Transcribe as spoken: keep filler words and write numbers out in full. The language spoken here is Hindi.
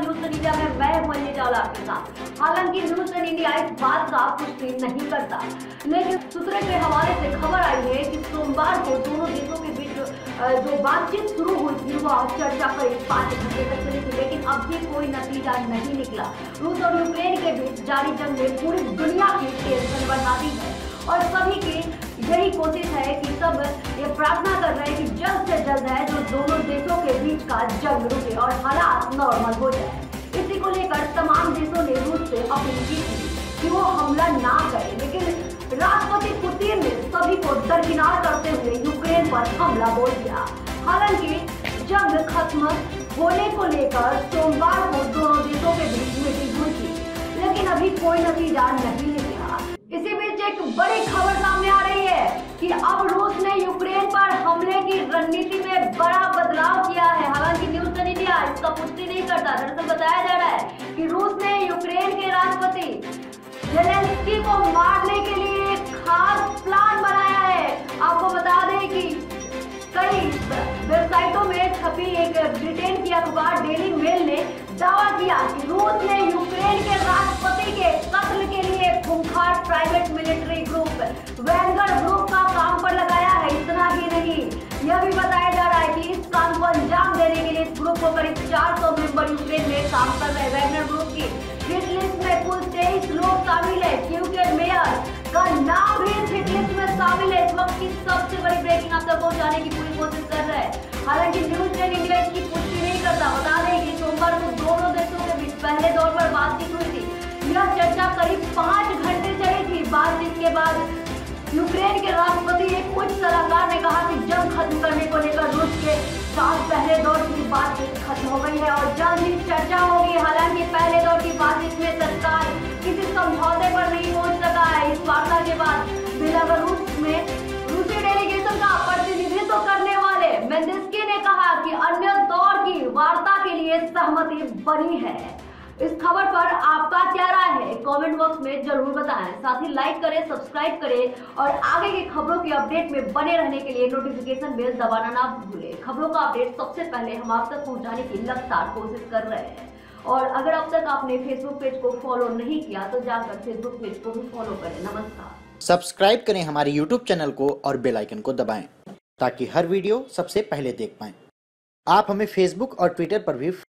न्यूज़ टेन इंडिया में मैं मल्ली चावला आपके साथ। हालांकि न्यूज़ टेन इंडिया इस बात का कुछ भी नहीं करता, लेकिन सूत्रों के हवाले से खबर आई है कि सोमवार को दोनों देशों के बीच जो बातचीत शुरू हुई थी वह चर्चा करीब पाँच घंटे तक चली थी, लेकिन अब भी कोई नतीजा नहीं निकला। रूस और यूक्रेन के बीच जारी जंग ने पूरी दुनिया की टेंशन बढ़ा दी है और सभी की यही कोशिश है कि सब ये प्रार्थना कर रहे हैं कि जल्द से जल्द है जो दोनों देशों के बीच का जंग रुके और हालात नॉर्मल हो जाए। इसी को लेकर तमाम देशों ने रूस से अपील की थी कि वो हमला ना करे, लेकिन राष्ट्रपति पुतिन ने सभी को दरकिनार करते हुए यूक्रेन पर हमला बोल दिया। हालांकि जंग खत्म होने को लेकर सोमवार को दोनों देशों के बीच मीटिंग हुई थी, लेकिन अभी कोई नतीजा नहीं निकला। इसी बीच एक बड़ी खबर सामने आ रही है कि अब रूस ने यूक्रेन पर हमले की रणनीति में बड़ा बदलाव किया है। हालांकि न्यूज़ टेन इंडिया इसका पुष्टि नहीं करता। दरअसल बताया जा रहा है कि रूस ने यूक्रेन के राष्ट्रपति जेलेंस्की को मारने के लिए एक खास प्लान बनाया है। आपको बता दें कि कई वेबसाइटों में छपी एक ब्रिटेन की अखबार डेली मेल ने दावा किया कि रूस ने यूक्रेन के राष्ट्रपति के कत्ल के लिए खूंखार private military group Wagner group का काम पर लगाया है। इतना ही नहीं, यह भी बताया जा रहा है कि इस काम को अंजाम देने के लिए इस ग्रुप को करीब चार सौ मेंबर यूक्रेन में काम कर रहे। वैगनर ग्रुप की हिट लिस्ट में कुल तेईस लोग शामिल है, क्योंकि मेयर का नाम भी हिट लिस्ट में शामिल है। इस वक्त की सबसे बड़ी ब्रेकिंग आप तक पहुंचाने की पूरी कोशिश कर रहे हैं। हालांकि न्यूज़ टेन इंडिया की पुष्टि नहीं करता। बता दें कि सोमवार को दोनों देशों के बीच पहले दौर पर बातचीत हुई थी। यह चर्चा करीब पाँच घंटे चली थी। बातचीत के बाद यूक्रेन के राष्ट्रपति एक उच्च सलाहकार ने कहा कि जंग खत्म करने को लेकर रूस के साथ पहले दौर की बातचीत खत्म हो गई है और जल्द ही चर्चा होगी। हालांकि पहले दौर की बातचीत में सरकार किसी समझौते पर नहीं पहुंच सका है। इस वार्ता के बाद बेलारूस में रूसी डेलीगेशन का प्रतिनिधित्व करने वाले मेंडेस्की ने कहा कि अन्य दौर की वार्ता के लिए सहमति बनी है। इस खबर पर आपका क्या राय है कमेंट बॉक्स में जरूर बताएं। साथ ही लाइक करें, सब्सक्राइब करें और आगे की खबरों की अपडेट में बने रहने के लिए नोटिफिकेशन बेल दबाना ना भूलें। खबरों का अपडेट सबसे पहले हम आप तक पहुंचाने की लगातार कोशिश कर रहे हैं और अगर अब तक आपने फेसबुक पेज को फॉलो नहीं किया तो जाकर फेसबुक पेज को भी फॉलो करें। नमस्कार। सब्सक्राइब करें हमारे यूट्यूब चैनल को और बेल आइकन को दबाएं ताकि हर वीडियो सबसे पहले देख पाएं। आप हमें फेसबुक और ट्विटर पर भी